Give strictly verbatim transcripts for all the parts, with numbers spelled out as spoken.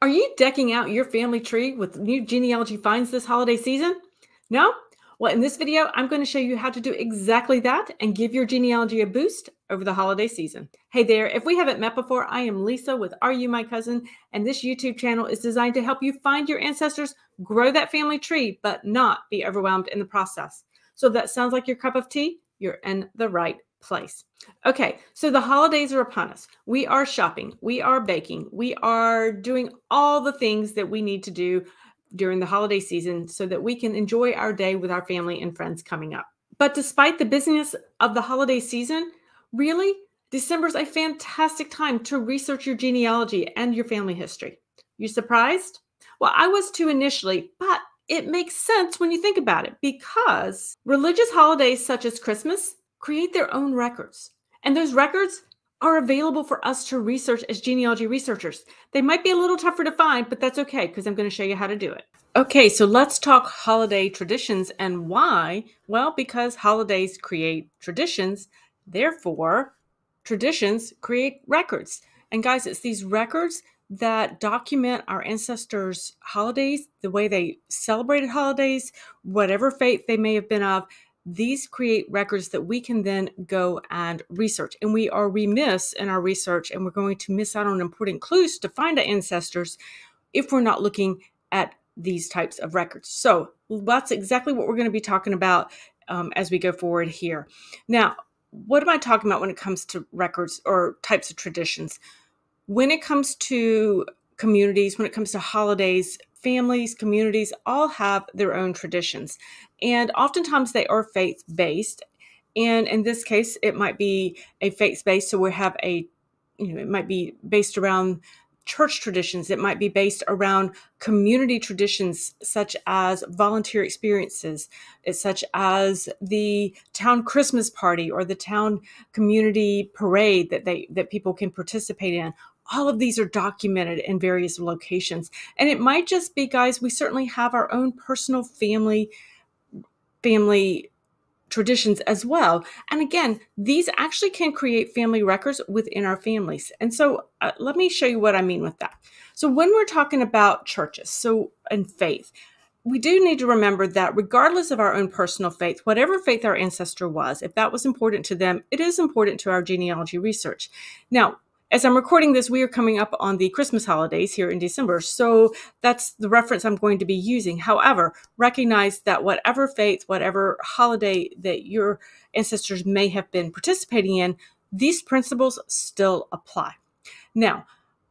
Are you decking out your family tree with new genealogy finds this holiday season? No? Well, in this video, I'm going to show you how to do exactly that and give your genealogy a boost over the holiday season. Hey there, if we haven't met before, I am Lisa with Are You My Cousin, and this YouTube channel is designed to help you find your ancestors, grow that family tree, but not be overwhelmed in the process. So if that sounds like your cup of tea, you're in the right place. Okay, so the holidays are upon us. We are shopping, we are baking, we are doing all the things that we need to do during the holiday season so that we can enjoy our day with our family and friends coming up. But despite the busyness of the holiday season, really, December's a fantastic time to research your genealogy and your family history. You surprised? Well, I was too initially, but it makes sense when you think about it because religious holidays such as Christmas create their own records. And those records are available for us to research as genealogy researchers. They might be a little tougher to find, but that's okay because I'm going to show you how to do it. Okay, so let's talk holiday traditions and why. Well, because holidays create traditions, therefore traditions create records. And guys, it's these records that document our ancestors' holidays, the way they celebrated holidays, whatever faith they may have been of. These create records that we can then go and research. And we are remiss in our research, and we're going to miss out on important clues to find our ancestors if we're not looking at these types of records. So that's exactly what we're going to be talking about um, as we go forward here. Now, what am I talking about when it comes to records or types of traditions? When it comes to communities, when it comes to holidays, families, communities all have their own traditions. And oftentimes they are faith-based. And in this case, it might be a faith-based. So we have a, you know, it might be based around church traditions. It might be based around community traditions, such as volunteer experiences, such as the town Christmas party or the town community parade that they, that people can participate in. All of these are documented in various locations. And it might just be, guys, we certainly have our own personal family, family traditions as well. And again, these actually can create family records within our families. And so uh, let me show you what I mean with that. So when we're talking about churches, so and faith, we do need to remember that regardless of our own personal faith, whatever faith our ancestor was, if that was important to them, it is important to our genealogy research. Now, as I'm recording this, we are coming up on the Christmas holidays here in December, so that's the reference I'm going to be using. However, recognize that whatever faith, whatever holiday that your ancestors may have been participating in, these principles still apply. Now,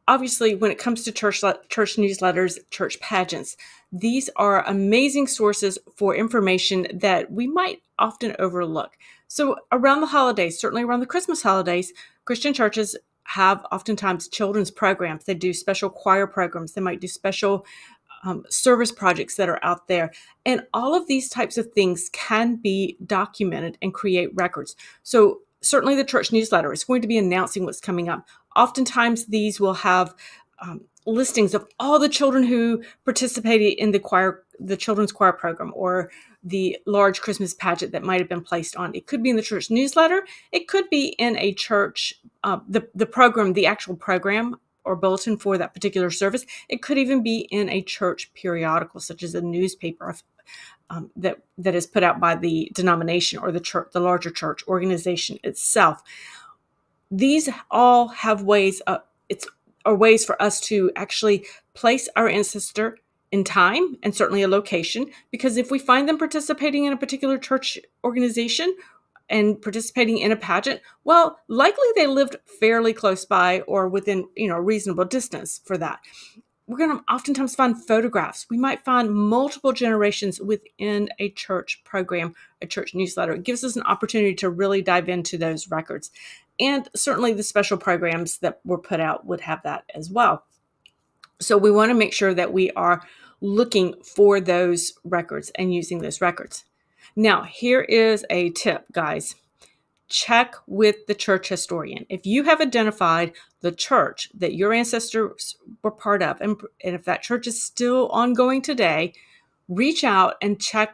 obviously, when it comes to church, church newsletters, church pageants, these are amazing sources for information that we might often overlook. So around the holidays, certainly around the Christmas holidays, Christian churches have oftentimes children's programs. They do special choir programs. They might do special um, service projects that are out there. And all of these types of things can be documented and create records. So certainly the church newsletter is going to be announcing what's coming up. Oftentimes these will have um, listings of all the children who participated in the choir, the children's choir program, or the large Christmas pageant that might have been placed on. It could be in the church newsletter. It could be in a church, uh, the, the program, the actual program or bulletin for that particular service. It could even be in a church periodical, such as a newspaper um, that, that is put out by the denomination or the church, the larger church organization itself. These all have ways, uh, it's, are ways for us to actually place our ancestor in time and certainly a location, because if we find them participating in a particular church organization and participating in a pageant, well, likely they lived fairly close by or within, you know, a reasonable distance for that. We're going to oftentimes find photographs. We might find multiple generations within a church program, a church newsletter. It gives us an opportunity to really dive into those records. And certainly the special programs that were put out would have that as well. So we want to make sure that we are looking for those records and using those records. Now, here is a tip, guys. Check with the church historian. If you have identified the church that your ancestors were part of, and, and if that church is still ongoing today, reach out and check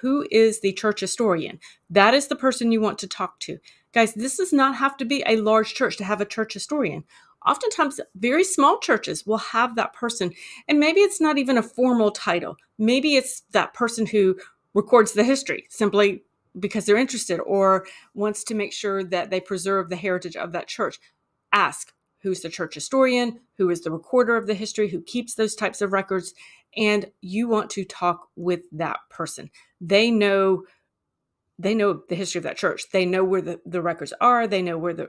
who is the church historian. That is the person you want to talk to. Guys, this does not have to be a large church to have a church historian. Oftentimes, very small churches will have that person, and maybe it's not even a formal title. Maybe it's that person who records the history simply because they're interested or wants to make sure that they preserve the heritage of that church. Ask, who's the church historian, who is the recorder of the history, who keeps those types of records, and you want to talk with that person. They know they know the history of that church. They know where the, the records are. They know where the,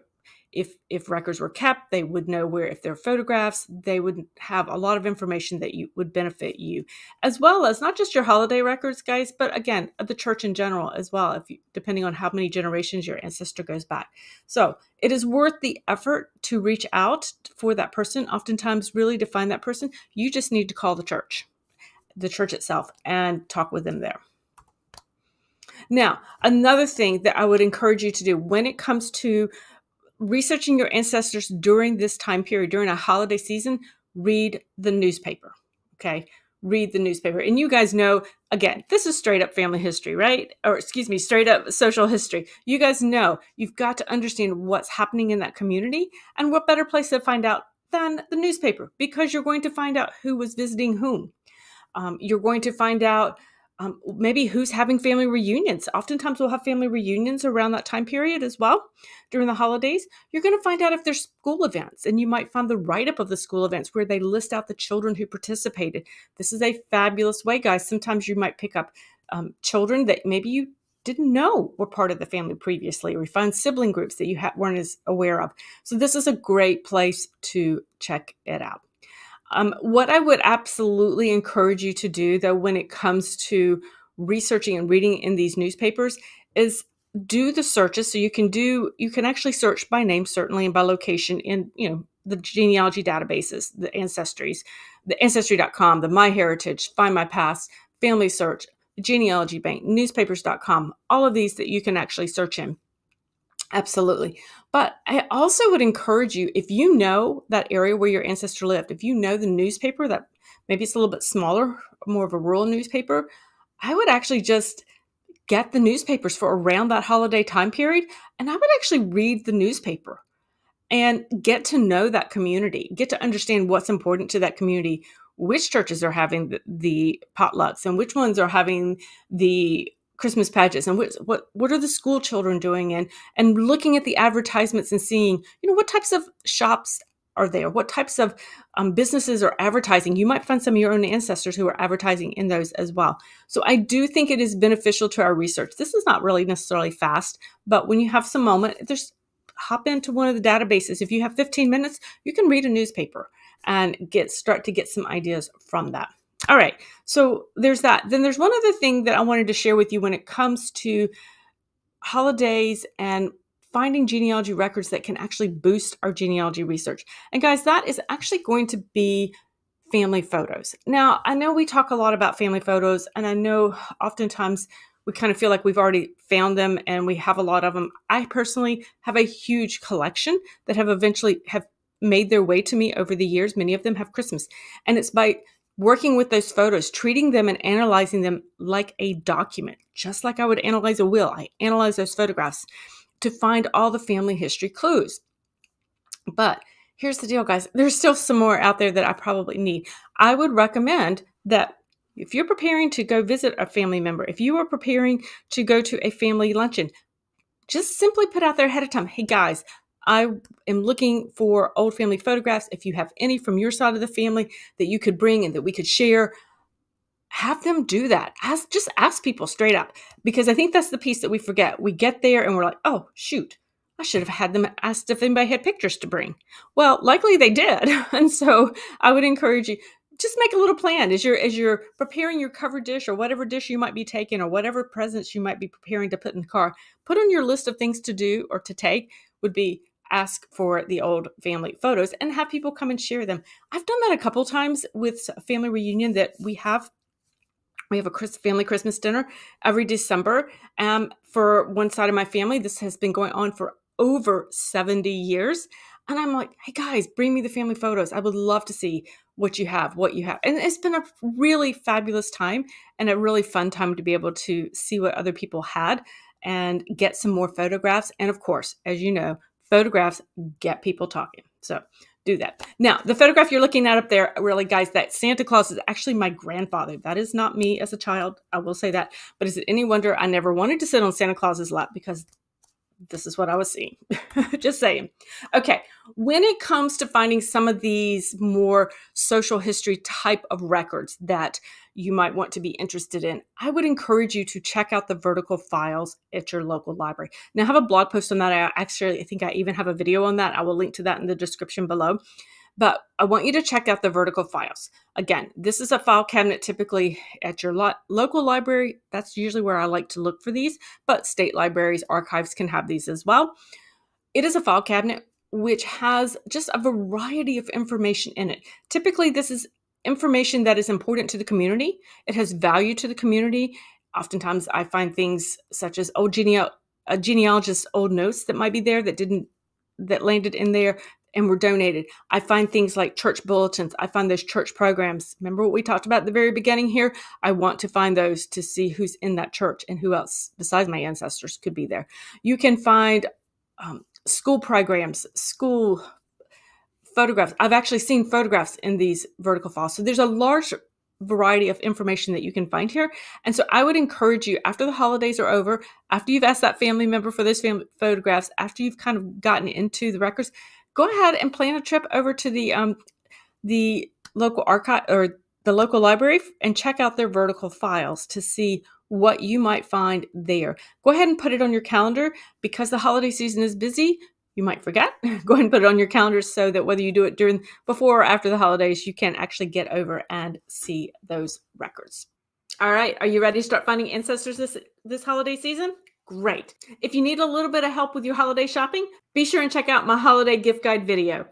if if records were kept, they would know where, if there are photographs, they would have a lot of information that you would benefit you, as well as not just your holiday records, guys, but again, the church in general as well, if you, depending on how many generations your ancestor goes back. So it is worth the effort to reach out for that person. Oftentimes, really to find that person, you just need to call the church, the church itself, and talk with them there. Now, another thing that I would encourage you to do when it comes to researching your ancestors during this time period, during a holiday season, read the newspaper, okay? Read the newspaper. And you guys know, again, this is straight up family history, right? Or excuse me, straight up social history. You guys know you've got to understand what's happening in that community, and what better place to find out than the newspaper, because you're going to find out who was visiting whom. Um, you're going to find out Um, maybe who's having family reunions. Oftentimes we'll have family reunions around that time period as well during the holidays. You're going to find out if there's school events, and you might find the write-up of the school events where they list out the children who participated. This is a fabulous way, guys. Sometimes you might pick up um, children that maybe you didn't know were part of the family previously, or you find sibling groups that you ha weren't as aware of. So this is a great place to check it out. Um, what I would absolutely encourage you to do, though, when it comes to researching and reading in these newspapers, is do the searches. So you can do, you can actually search by name, certainly, and by location in, you know, the genealogy databases, the Ancestries, the Ancestry dot com, the MyHeritage, Find My Past, Family Search, the Genealogy Bank, newspapers dot com, all of these that you can actually search in. Absolutely. But I also would encourage you, if you know that area where your ancestor lived, if you know the newspaper, that maybe it's a little bit smaller, more of a rural newspaper, I would actually just get the newspapers for around that holiday time period, and I would actually read the newspaper and get to know that community, get to understand what's important to that community, which churches are having the, the potlucks, and which ones are having the Christmas pageants, and what, what what are the school children doing, and and looking at the advertisements and seeing, you know, what types of shops are there, what types of um, businesses are advertising. You might find some of your own ancestors who are advertising in those as well. So I do think it is beneficial to our research. This is not really necessarily fast, but when you have some moment, just hop into one of the databases. If you have fifteen minutes, you can read a newspaper and get start to get some ideas from that. All right, so there's that. Then there's one other thing that I wanted to share with you when it comes to holidays and finding genealogy records that can actually boost our genealogy research. And guys, that is actually going to be family photos. Now, I know we talk a lot about family photos, and I know oftentimes we kind of feel like we've already found them and we have a lot of them. I personally have a huge collection that have eventually have made their way to me over the years. Many of them have Christmas, and it's by working with those photos, treating them and analyzing them like a document, just like I would analyze a will. I analyze those photographs to find all the family history clues. But here's the deal, guys. There's still some more out there that I probably need. I would recommend that if you're preparing to go visit a family member, if you are preparing to go to a family luncheon, just simply put out there ahead of time, hey guys, I am looking for old family photographs. If you have any from your side of the family that you could bring and that we could share, have them do that. Ask, just ask people straight up, because I think that's the piece that we forget. We get there and we're like, oh, shoot, I should have had them asked if anybody had pictures to bring. Well, likely they did. And so I would encourage you, just make a little plan as you're, as you're preparing your cover dish or whatever dish you might be taking or whatever presents you might be preparing to put in the car. Put on your list of things to do or to take would be, ask for the old family photos and have people come and share them. I've done that a couple times with a family reunion that we have. We have a Chris, family Christmas dinner every December um, for one side of my family. This has been going on for over seventy years. And I'm like, hey guys, bring me the family photos. I would love to see what you have, what you have. And it's been a really fabulous time and a really fun time to be able to see what other people had and get some more photographs. And of course, as you know, photographs get people talking. So do that. Now, the photograph you're looking at up there, really, guys, that Santa Claus is actually my grandfather. That is not me as a child. I will say that. But is it any wonder I never wanted to sit on Santa Claus's lap, because this is what I was seeing. Just saying. Okay. When it comes to finding some of these more social history type of records that you might want to be interested in, I would encourage you to check out the vertical files at your local library. Now, I have a blog post on that. I actually I think I even have a video on that. I will link to that in the description below. But I want you to check out the vertical files. Again, this is a file cabinet typically at your lo local library. That's usually where I like to look for these, but state libraries, archives can have these as well. It is a file cabinet which has just a variety of information in it. Typically, this is information that is important to the community. It has value to the community. Oftentimes, I find things such as old geneal a genealogist's old notes that might be there that didn't that landed in there and were donated. I find things like church bulletins. I find those church programs. Remember what we talked about at the very beginning here? I want to find those to see who's in that church and who else besides my ancestors could be there. You can find um, school programs, school photographs. I've actually seen photographs in these vertical files. So there's a large variety of information that you can find here. And so I would encourage you, after the holidays are over, after you've asked that family member for those family photographs, after you've kind of gotten into the records, go ahead and plan a trip over to the um, the local archive or the local library and check out their vertical files to see what you might find there. Go ahead and put it on your calendar, because the holiday season is busy. You might forget. Go ahead and put it on your calendar so that whether you do it during, before or after the holidays, you can actually get over and see those records. All right, are you ready to start finding ancestors this this holiday season? Great. If you need a little bit of help with your holiday shopping, be sure and check out my holiday gift guide video.